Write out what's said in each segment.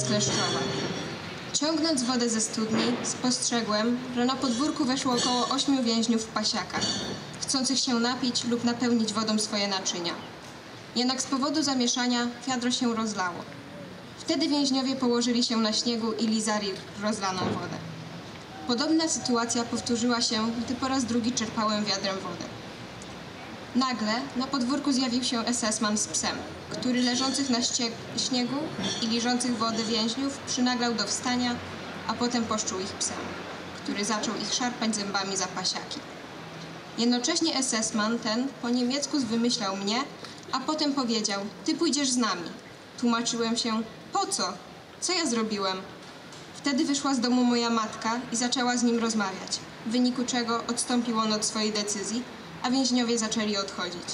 skleszczała. Ciągnąc wodę ze studni, spostrzegłem, że na podwórku weszło około 8 więźniów w pasiakach, chcących się napić lub napełnić wodą swoje naczynia. Jednak z powodu zamieszania wiadro się rozlało. Wtedy więźniowie położyli się na śniegu i lizali rozlaną wodę. Podobna sytuacja powtórzyła się, gdy po raz drugi czerpałem wiadrem wodę. Nagle na podwórku zjawił się SS-man z psem, który leżących na śniegu i liżących wody więźniów przynaglał do wstania, a potem poszczuł ich psem, który zaczął ich szarpać zębami za pasiaki. Jednocześnie SS-man ten po niemiecku wymyślał mnie, a potem powiedział: ty pójdziesz z nami. Tłumaczyłem się: po co? Co ja zrobiłem? Wtedy wyszła z domu moja matka i zaczęła z nim rozmawiać, w wyniku czego odstąpił on od swojej decyzji, a więźniowie zaczęli odchodzić.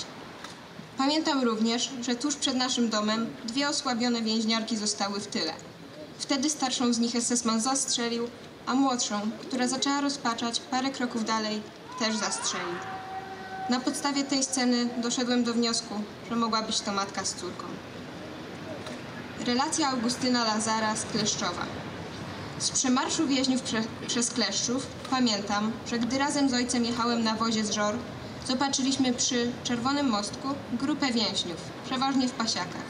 Pamiętam również, że tuż przed naszym domem dwie osłabione więźniarki zostały w tyle. Wtedy starszą z nich SS-man zastrzelił, a młodszą, która zaczęła rozpaczać, parę kroków dalej też zastrzelił. Na podstawie tej sceny doszedłem do wniosku, że mogła być to matka z córką. Relacja Augustyna Lazara z Kleszczowa. Z przemarszu więźniów przez Kleszczów pamiętam, że gdy razem z ojcem jechałem na wozie z Żor, zobaczyliśmy przy Czerwonym Mostku grupę więźniów, przeważnie w pasiakach.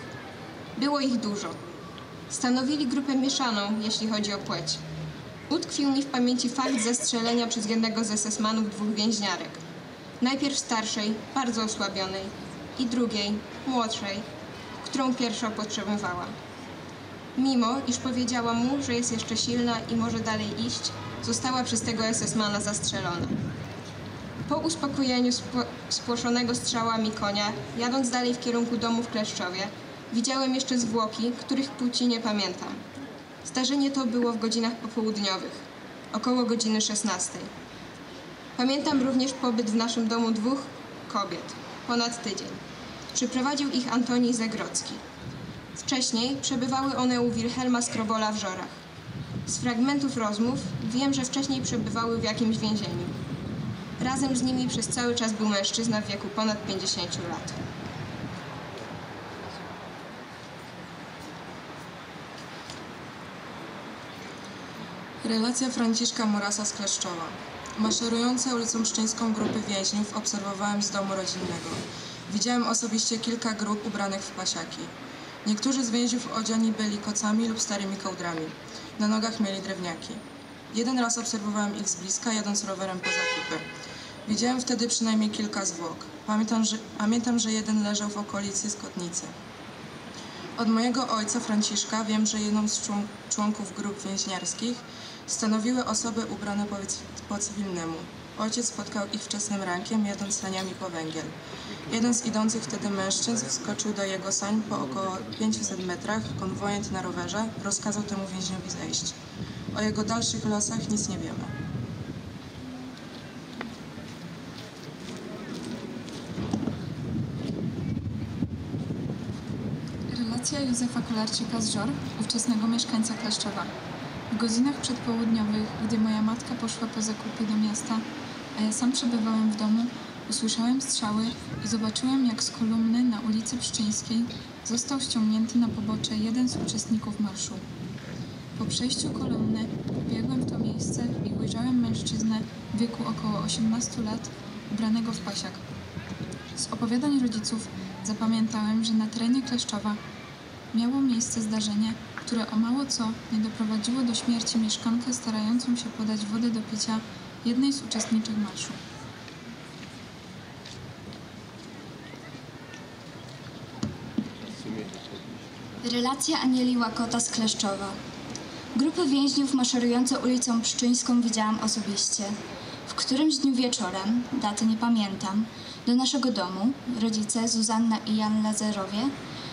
Było ich dużo. Stanowili grupę mieszaną, jeśli chodzi o płeć. Utkwił mi w pamięci fakt zestrzelenia przez jednego z SS-manów dwóch więźniarek. Najpierw starszej, bardzo osłabionej, i drugiej, młodszej, którą pierwsza potrzebowała. Mimo, iż powiedziała mu, że jest jeszcze silna i może dalej iść, została przez tego SS-mana zastrzelona. Po uspokojeniu spłoszonego strzałami konia, jadąc dalej w kierunku domu w Kleszczowie, widziałem jeszcze zwłoki, których płci nie pamiętam. Zdarzenie to było w godzinach popołudniowych, około godziny 16. Pamiętam również pobyt w naszym domu dwóch kobiet, ponad tydzień. Przyprowadził ich Antoni Zegrocki. Wcześniej przebywały one u Wilhelma Skrobola w Żorach. Z fragmentów rozmów wiem, że wcześniej przebywały w jakimś więzieniu. Razem z nimi przez cały czas był mężczyzna w wieku ponad 50 lat. Relacja Franciszka Morasa z Kleszczowa. Maszerujące ulicą Pszczyńską grupy więźniów obserwowałem z domu rodzinnego. Widziałem osobiście kilka grup ubranych w pasiaki. Niektórzy z więźniów odziani byli kocami lub starymi kołdrami. Na nogach mieli drewniaki. Jeden raz obserwowałem ich z bliska, jadąc rowerem po zakupy. Widziałem wtedy przynajmniej kilka zwłok. Pamiętam, że jeden leżał w okolicy Skotnicy. Od mojego ojca Franciszka wiem, że jedną z członków grup więźniarskich stanowiły osoby ubrane po cywilnemu. Ojciec spotkał ich wczesnym rankiem, jadąc saniami po węgiel. Jeden z idących wtedy mężczyzn wskoczył do jego sań po około 500 metrach, konwojent na rowerze rozkazał temu więźniowi zejść. O jego dalszych losach nic nie wiemy. Relacja Józefa Kolarczyka z Żor, ówczesnego mieszkańca Kleszczowa. W godzinach przedpołudniowych, gdy moja matka poszła po zakupy do miasta, a ja sam przebywałem w domu, usłyszałem strzały i zobaczyłem, jak z kolumny na ulicy Pszczyńskiej został ściągnięty na pobocze jeden z uczestników marszu. Po przejściu kolumny biegłem w to miejsce i ujrzałem mężczyznę w wieku około 18 lat, ubranego w pasiak. Z opowiadań rodziców zapamiętałem, że na terenie Kleszczowa miało miejsce zdarzenie, które o mało co nie doprowadziło do śmierci mieszkankę starającą się podać wodę do picia jednej z uczestniczek marszu. Relacja Anieli Łakota z Kleszczowa. Grupę więźniów maszerujące ulicą Pszczyńską widziałam osobiście. W którymś dniu wieczorem, daty nie pamiętam, do naszego domu, rodzice Zuzanna i Jan Lazarowie,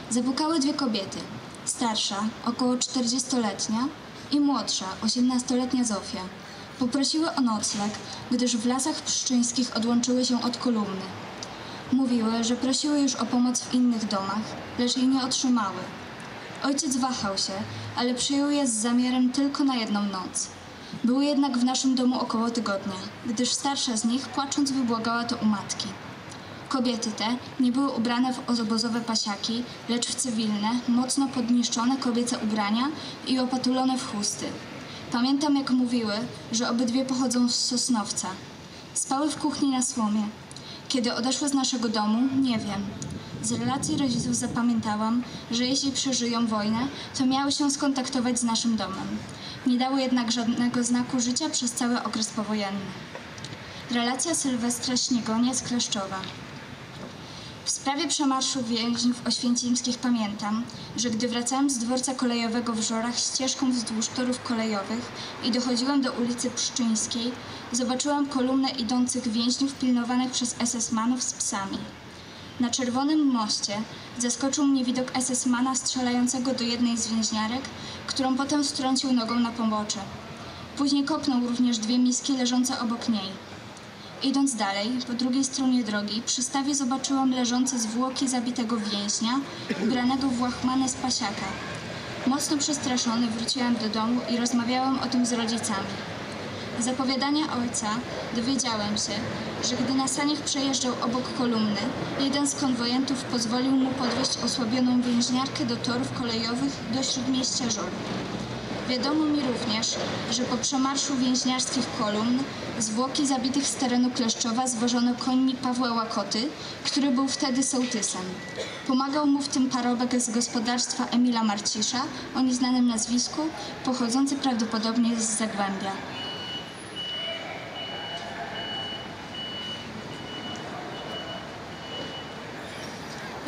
zapukały dwie kobiety. Starsza, około 40-letnia, i młodsza, 18-letnia Zofia. Poprosiły o nocleg, gdyż w lasach pszczyńskich odłączyły się od kolumny. Mówiły, że prosiły już o pomoc w innych domach, lecz jej nie otrzymały. Ojciec wahał się, ale przyjął je z zamiarem tylko na jedną noc. Były jednak w naszym domu około tygodnia, gdyż starsza z nich, płacząc, wybłagała to u matki. Kobiety te nie były ubrane w obozowe pasiaki, lecz w cywilne, mocno podniszczone kobiece ubrania i opatulone w chusty. Pamiętam, jak mówiły, że obydwie pochodzą z Sosnowca. Spały w kuchni na słomie. Kiedy odeszły z naszego domu, nie wiem. Z relacji rodziców zapamiętałam, że jeśli przeżyją wojnę, to miały się skontaktować z naszym domem. Nie dały jednak żadnego znaku życia przez cały okres powojenny. Relacja Sylwestra Śniegonia z Kleszczowa. W sprawie przemarszu więźniów oświęcimskich pamiętam, że gdy wracałem z dworca kolejowego w Żorach ścieżką wzdłuż torów kolejowych i dochodziłem do ulicy Pszczyńskiej, zobaczyłam kolumnę idących więźniów pilnowanych przez SS-manów z psami. Na Czerwonym Moście zaskoczył mnie widok SS-mana strzelającego do jednej z więźniarek, którą potem strącił nogą na pomocze. Później kopnął również dwie miski leżące obok niej. Idąc dalej, po drugiej stronie drogi, przy stawie zobaczyłam leżące zwłoki zabitego więźnia, ubranego w łachmanę z pasiaka. Mocno przestraszony wróciłam do domu i rozmawiałam o tym z rodzicami. Z zapowiadania ojca dowiedziałem się, że gdy na saniach przejeżdżał obok kolumny, jeden z konwojentów pozwolił mu podwieźć osłabioną więźniarkę do torów kolejowych do śródmieścia Żory. Wiadomo mi również, że po przemarszu więźniarskich kolumn zwłoki zabitych z terenu Kleszczowa zwożono konni Pawła Łakoty, który był wtedy sołtysem. Pomagał mu w tym parobek z gospodarstwa Emila Marcisza, o nieznanym nazwisku, pochodzący prawdopodobnie z Zagłębia.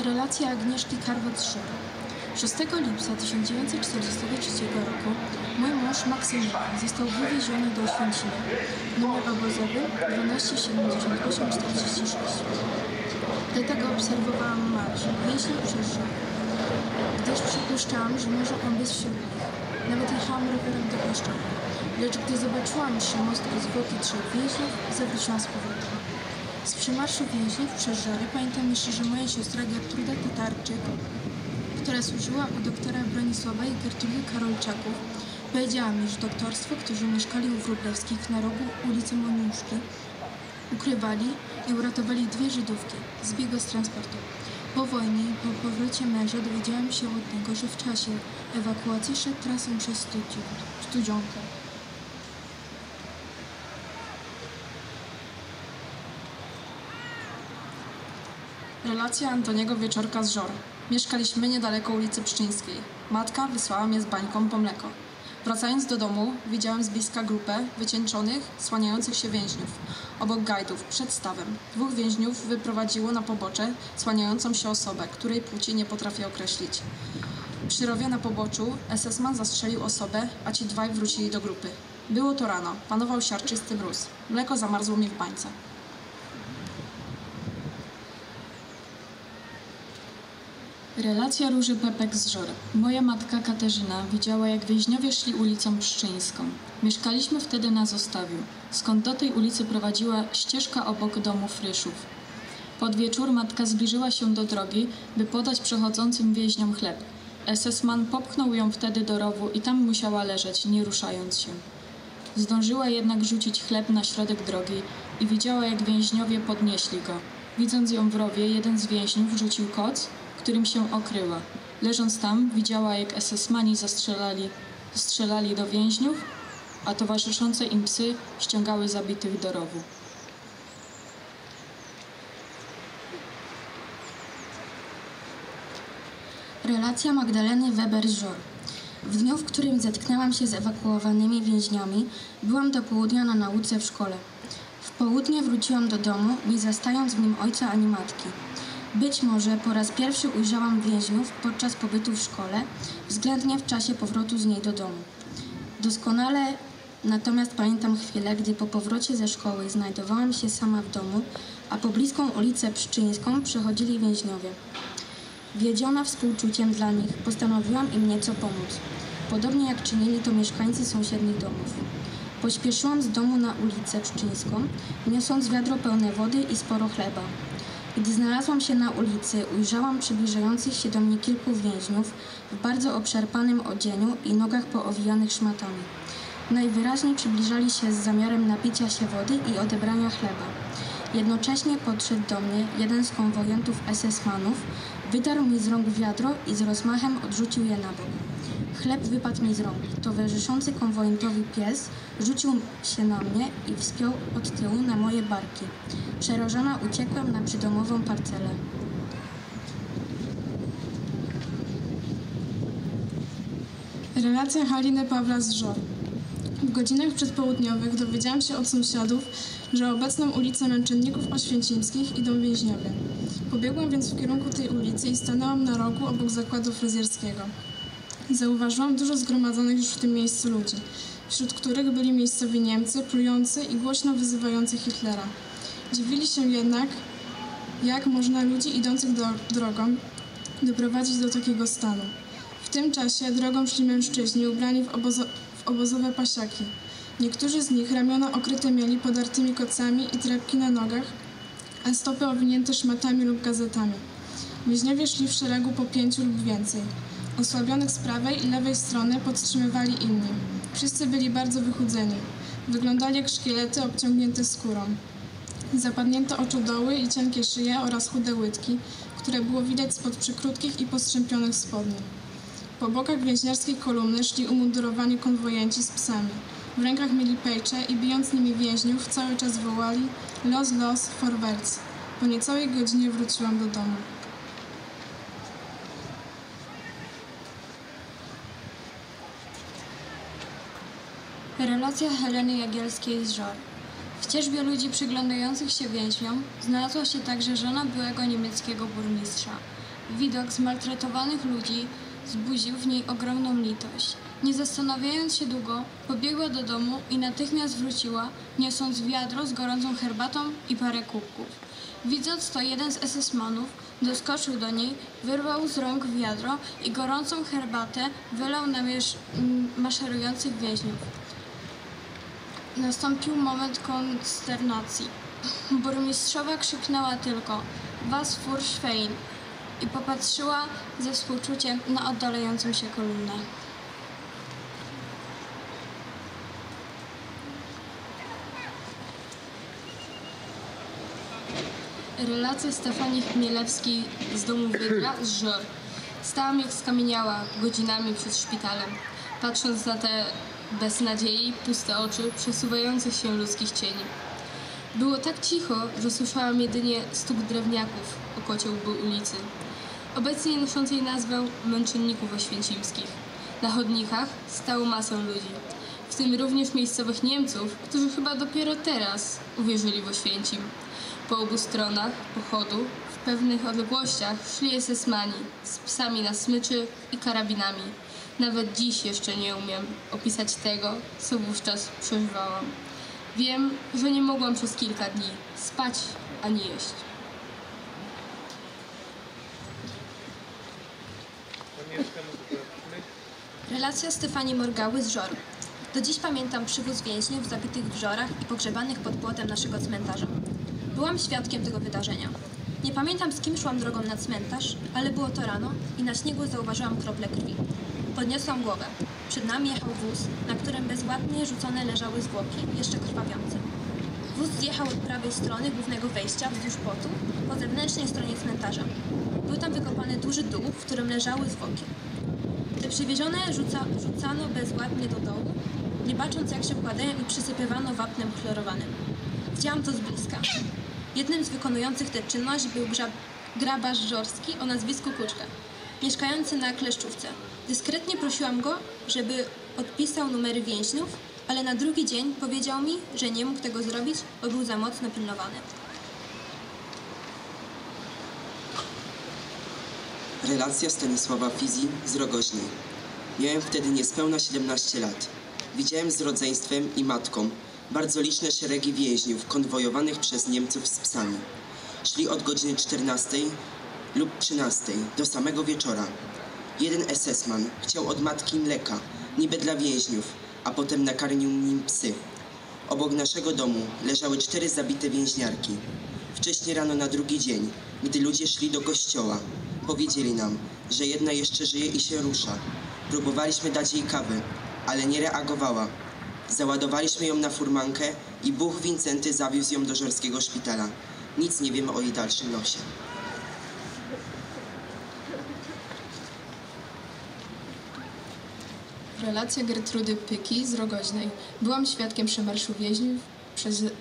Relacja Agnieszki Karwot-Szyb. 6 lipca 1943 roku mój mąż Maksymilian został wywieziony do Oświęcimia, numer obozowy 127846. Dlatego obserwowałam marsz więźniów przeżył, gdyż przypuszczałam, że może on być wśród nich. Nawet jechałam rowerem do Kościoła, lecz gdy zobaczyłam przy mostku zwłoki trzech więźniów, zawróciłam z powrotem. Z przemarszu więźniów przez Żory pamiętam jeszcze, że moja siostra Gertruda Tatarczyk, która służyła u doktora Bronisława i Gertrudy Karolczaków, powiedziała mi, że doktorstwo, którzy mieszkali u Wróblewskich na rogu ulicy Moniuszki, ukrywali i uratowali dwie Żydówki, zbiegłe z transportu. Po wojnie i po powrocie męża dowiedziałam się od niego, że w czasie ewakuacji szedł trasą przez Studzionkę. Relacja Antoniego Wieczorka z Żor. Mieszkaliśmy niedaleko ulicy Pszczyńskiej. Matka wysłała mnie z bańką po mleko. Wracając do domu, widziałem z bliska grupę wycieńczonych, słaniających się więźniów. Obok gajdów, przed stawem, dwóch więźniów wyprowadziło na pobocze słaniającą się osobę, której płci nie potrafię określić. Przy rowie na poboczu SS-man zastrzelił osobę, a ci dwaj wrócili do grupy. Było to rano. Panował siarczysty mróz. Mleko zamarzło mi w bańce. Relacja Róży Pepek z Żor. Moja matka Katarzyna widziała, jak więźniowie szli ulicą Pszczyńską. Mieszkaliśmy wtedy na Zostawiu, skąd do tej ulicy prowadziła ścieżka obok domu Fryszów. Pod wieczór matka zbliżyła się do drogi, by podać przechodzącym więźniom chleb. SS-man popchnął ją wtedy do rowu i tam musiała leżeć, nie ruszając się. Zdążyła jednak rzucić chleb na środek drogi i widziała, jak więźniowie podnieśli go. Widząc ją w rowie, jeden z więźniów rzucił koc, którym się okryła. Leżąc tam, widziała, jak SS-mani strzelali do więźniów, a towarzyszące im psy ściągały zabitych do rowu. Relacja Magdaleny Weber-Jor. W dniu, w którym zetknęłam się z ewakuowanymi więźniami, byłam do południa na nauce w szkole. W południe wróciłam do domu, nie zastając w nim ojca ani matki. Być może po raz pierwszy ujrzałam więźniów podczas pobytu w szkole, względnie w czasie powrotu z niej do domu. Doskonale natomiast pamiętam chwilę, gdy po powrocie ze szkoły znajdowałam się sama w domu, a po bliską ulicę Pszczyńską przechodzili więźniowie. Wiedziona współczuciem dla nich, postanowiłam im nieco pomóc, podobnie jak czynili to mieszkańcy sąsiednich domów. Pośpieszyłam z domu na ulicę Pszczyńską, niosąc wiadro pełne wody i sporo chleba. Gdy znalazłam się na ulicy, ujrzałam przybliżających się do mnie kilku więźniów w bardzo obszarpanym odzieniu i nogach poowijanych szmatami. Najwyraźniej przybliżali się z zamiarem napicia się wody i odebrania chleba. Jednocześnie podszedł do mnie jeden z konwojentów SS-manów, wydarł mi z rąk wiadro i z rozmachem odrzucił je na bok. Chleb wypadł mi z rąk. Towarzyszący konwojentowi pies rzucił się na mnie i wspiął od tyłu na moje barki. Przerażona uciekłam na przydomową parcelę. Relacja Haliny Pawlas z Żor. W godzinach przedpołudniowych dowiedziałam się od sąsiadów, że obecną ulicę Męczenników Oświęcimskich idą więźniowie. Pobiegłam więc w kierunku tej ulicy i stanęłam na rogu obok zakładu fryzjerskiego. Zauważyłam dużo zgromadzonych już w tym miejscu ludzi, wśród których byli miejscowi Niemcy, plujący i głośno wyzywający Hitlera. Dziwili się jednak, jak można ludzi idących drogą doprowadzić do takiego stanu. W tym czasie drogą szli mężczyźni ubrani w obozowe pasiaki. Niektórzy z nich ramiona okryte mieli podartymi kocami i trepki na nogach, a stopy owinięte szmatami lub gazetami. Więźniowie szli w szeregu po 5 lub więcej. Osłabionych z prawej i lewej strony podtrzymywali inni. Wszyscy byli bardzo wychudzeni. Wyglądali jak szkielety obciągnięte skórą. Zapadnięte oczodoły i cienkie szyje oraz chude łydki, które było widać spod przykrótkich i postrzępionych spodni. Po bokach więźniarskiej kolumny szli umundurowani konwojenci z psami. W rękach mieli pejcze i bijąc nimi więźniów cały czas wołali „Los, los, vorwärts”. Po niecałej godzinie wróciłam do domu. Relacja Heleny Jagielskiej z Żor. W cierzbie ludzi przyglądających się więźniom znalazła się także żona byłego niemieckiego burmistrza. Widok zmaltretowanych ludzi wzbudził w niej ogromną litość. Nie zastanawiając się długo, pobiegła do domu i natychmiast wróciła, niosąc wiadro z gorącą herbatą i parę kubków. Widząc to, jeden z SS-manów doskoczył do niej, wyrwał z rąk wiadro i gorącą herbatę wylał na maszerujących więźniów. Nastąpił moment konsternacji. Burmistrzowa krzyknęła tylko „Was für Schwein” i popatrzyła ze współczuciem na oddalającą się kolumnę. Relacja Stefanii Chmielewskiej z domu Wydra z Żor. Stałam jak skamieniała godzinami przed szpitalem, patrząc na te bez nadziei, puste oczy przesuwających się ludzkich cieni. Było tak cicho, że słyszałam jedynie stuk drewniaków o kociołby ulicy, obecnie noszącej nazwę Męczenników Oświęcimskich. Na chodnikach stało masę ludzi, w tym również miejscowych Niemców, którzy chyba dopiero teraz uwierzyli w Oświęcim. Po obu stronach pochodu, w pewnych odległościach, szli SS-mani z psami na smyczy i karabinami. Nawet dziś jeszcze nie umiem opisać tego, co wówczas przeżywałam. Wiem, że nie mogłam przez kilka dni spać ani jeść. Relacja Stefanii Morgały z Żor. Do dziś pamiętam przywóz więźniów zabitych w Żorach i pogrzebanych pod płotem naszego cmentarza. Byłam świadkiem tego wydarzenia. Nie pamiętam, z kim szłam drogą na cmentarz, ale było to rano i na śniegu zauważyłam krople krwi. Podniosłam głowę. Przed nami jechał wóz, na którym bezładnie rzucone leżały zwłoki, jeszcze krwawiące. Wóz zjechał od prawej strony głównego wejścia wzdłuż płotu, po zewnętrznej stronie cmentarza. Był tam wykopany duży dół, w którym leżały zwłoki. Te przywiezione rzucano bezładnie do dołu, nie bacząc jak się układają i przysypywano wapnem chlorowanym. Widziałam to z bliska. Jednym z wykonujących tę czynność był grabarz żorski o nazwisku Kuczka, mieszkający na Kleszczówce. Dyskretnie prosiłam go, żeby odpisał numery więźniów, ale na drugi dzień powiedział mi, że nie mógł tego zrobić, bo był za mocno pilnowany. Relacja Stanisława Fizji z Rogoźni. Miałem wtedy niespełna 17 lat. Widziałem z rodzeństwem i matką bardzo liczne szeregi więźniów konwojowanych przez Niemców z psami. Szli od godziny 14 lub 13 do samego wieczora. Jeden SS-man chciał od matki mleka, niby dla więźniów, a potem nakarmił nim psy. Obok naszego domu leżały 4 zabite więźniarki. Wcześniej rano na drugi dzień, gdy ludzie szli do kościoła, powiedzieli nam, że jedna jeszcze żyje i się rusza. Próbowaliśmy dać jej kawę, ale nie reagowała. Załadowaliśmy ją na furmankę i Bóg Wincenty zawiózł ją do żorskiego szpitala. Nic nie wiemy o jej dalszym losie. Relacja Gertrudy Pyki z Rogoźnej. Byłam świadkiem przemarszu więźniów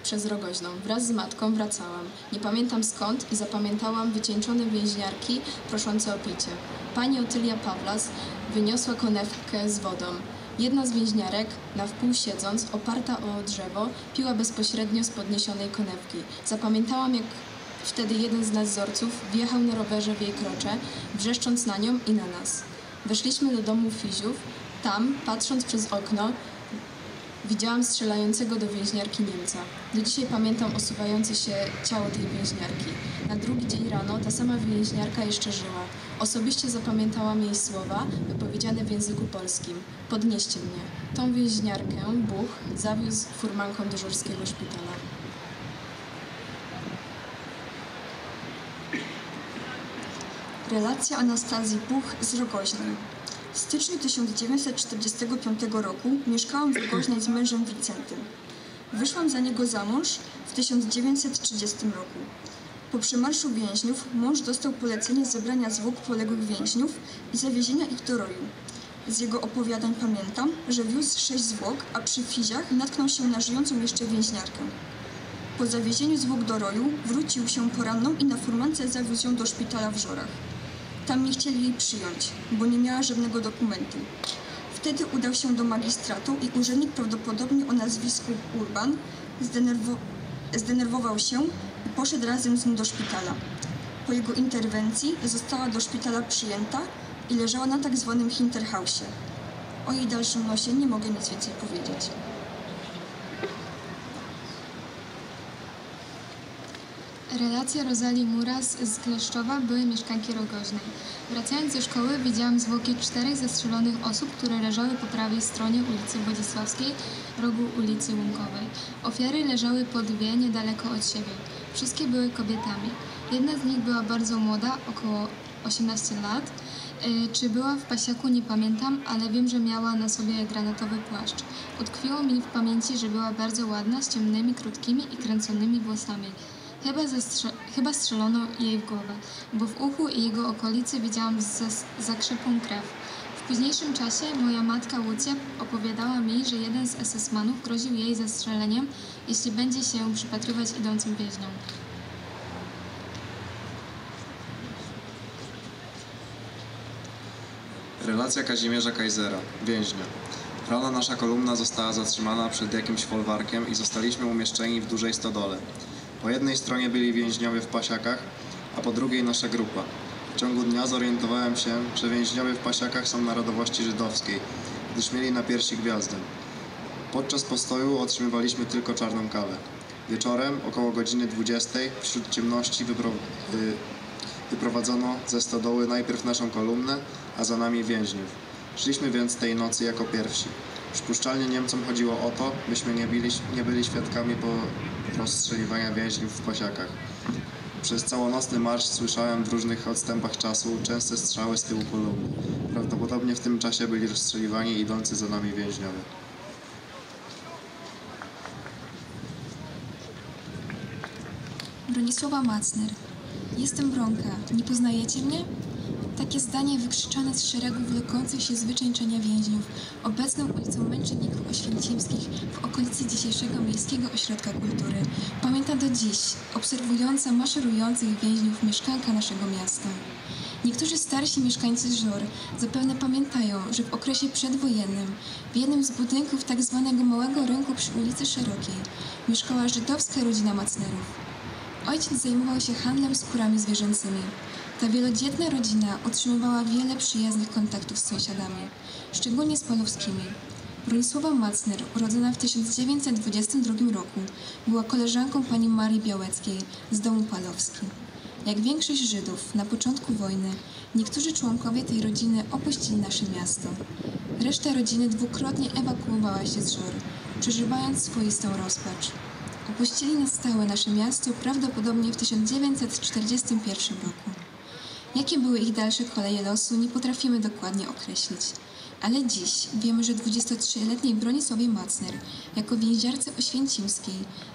przez Rogoźną. Wraz z matką wracałam. Nie pamiętam skąd i zapamiętałam wycieńczone więźniarki proszące o picie. Pani Otylia Pawlas wyniosła konewkę z wodą. Jedna z więźniarek, na wpół siedząc, oparta o drzewo, piła bezpośrednio z podniesionej konewki. Zapamiętałam, jak wtedy jeden z nadzorców wjechał na rowerze w jej krocze, wrzeszcząc na nią i na nas. Weszliśmy do domu Fiziów. Tam, patrząc przez okno, widziałam strzelającego do więźniarki Niemca. Do dzisiaj pamiętam osuwające się ciało tej więźniarki. Na drugi dzień rano ta sama więźniarka jeszcze żyła. Osobiście zapamiętałam jej słowa wypowiedziane w języku polskim. Podnieście mnie. Tą więźniarkę Bóg zawiózł furmanką do żorskiego szpitala. Relacja Anastazji Buch z Rogoźnej. W styczniu 1945 roku mieszkałam w Rogoźnej z mężem Wincentym. Wyszłam za niego za mąż w 1930 roku. Po przemarszu więźniów mąż dostał polecenie zebrania zwłok poległych więźniów i zawiezienia ich do roju. Z jego opowiadań pamiętam, że wiózł 6 zwłok, a przy Fiziach natknął się na żyjącą jeszcze więźniarkę. Po zawiezieniu zwłok do roju wrócił się poranną i na furmance zawiózł ją do szpitala w Żorach. Tam nie chcieli jej przyjąć, bo nie miała żadnego dokumentu. Wtedy udał się do magistratu i urzędnik, prawdopodobnie o nazwisku Urban, zdenerwował się i poszedł razem z nim do szpitala. Po jego interwencji została do szpitala przyjęta i leżała na tak zwanym Hinterhausie. O jej dalszym losie nie mogę nic więcej powiedzieć. Relacja Rozali Muras z Kleszczowa, były mieszkanki Rogoźnej. Wracając ze szkoły widziałam zwłoki 4 zastrzelonych osób, które leżały po prawej stronie ulicy Wodzisławskiej, rogu ulicy Łunkowej. Ofiary leżały po 2 niedaleko od siebie. Wszystkie były kobietami. Jedna z nich była bardzo młoda, około 18 lat. Czy była w pasiaku, nie pamiętam, ale wiem, że miała na sobie granatowy płaszcz. Utkwiło mi w pamięci, że była bardzo ładna, z ciemnymi, krótkimi i kręconymi włosami. Chyba strzelono jej w głowę, bo w uchu i jego okolicy widziałam zakrzepłą krew. W późniejszym czasie moja matka Łucja opowiadała mi, że jeden z SS-manów groził jej zastrzeleniem, jeśli będzie się przypatrywać idącym więźniom. Relacja Kazimierza Kajzera, więźnia. Rano nasza kolumna została zatrzymana przed jakimś folwarkiem i zostaliśmy umieszczeni w dużej stodole. Po jednej stronie byli więźniowie w pasiakach, a po drugiej nasza grupa. W ciągu dnia zorientowałem się, że więźniowie w pasiakach są narodowości żydowskiej, gdyż mieli na piersi gwiazdę. Podczas postoju otrzymywaliśmy tylko czarną kawę. Wieczorem, około godziny 20, wśród ciemności wyprowadzono ze stodoły najpierw naszą kolumnę, a za nami więźniów. Szliśmy więc tej nocy jako pierwsi. Przypuszczalnie Niemcom chodziło o to, byśmy nie byli świadkami po rozstrzeliwania więźniów w pasiakach. Przez całonocny marsz słyszałem w różnych odstępach czasu częste strzały z tyłu kolumny. Prawdopodobnie w tym czasie byli rozstrzeliwani idący za nami więźniowie. Bronisława Macner. Jestem Bronka. Nie poznajecie mnie? Takie zdanie wykrzyczane z szeregów wlekących się z wycieńczenia więźniów, obecną ulicą Męczenników Oświęcimskich w okolicy dzisiejszego Miejskiego Ośrodka Kultury. Pamiętam do dziś, obserwująca maszerujących więźniów mieszkanka naszego miasta. Niektórzy starsi mieszkańcy Żor zapewne pamiętają, że w okresie przedwojennym w jednym z budynków tzw. Małego Rynku przy ulicy Szerokiej mieszkała żydowska rodzina Macnerów. Ojciec zajmował się handlem skórami zwierzęcymi. Ta wielodzietna rodzina utrzymywała wiele przyjaznych kontaktów z sąsiadami, szczególnie z polowskimi. Bronisława Macner, urodzona w 1922 roku, była koleżanką pani Marii Białeckiej z domu Palowski. Jak większość Żydów na początku wojny, niektórzy członkowie tej rodziny opuścili nasze miasto. Reszta rodziny dwukrotnie ewakuowała się z Żor, przeżywając swoistą rozpacz. Opuścili na stałe nasze miasto prawdopodobnie w 1941 roku. Jakie były ich dalsze koleje losu, nie potrafimy dokładnie określić. Ale dziś wiemy, że 23-letniej Bronisławie Macner, jako więźniarce oświęcimskiej,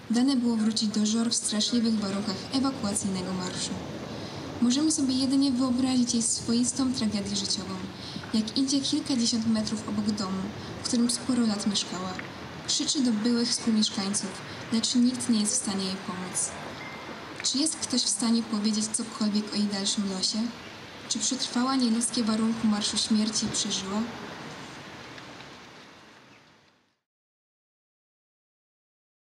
dane było wrócić do Żor w straszliwych warunkach ewakuacyjnego marszu. Możemy sobie jedynie wyobrazić jej swoistą tragedię życiową, jak idzie kilkadziesiąt metrów obok domu, w którym sporo lat mieszkała. Krzyczy do byłych współmieszkańców, lecz nikt nie jest w stanie jej pomóc. Czy jest ktoś w stanie powiedzieć cokolwiek o jej dalszym losie? Czy przetrwała nieludzkie warunki marszu śmierci i przeżyła?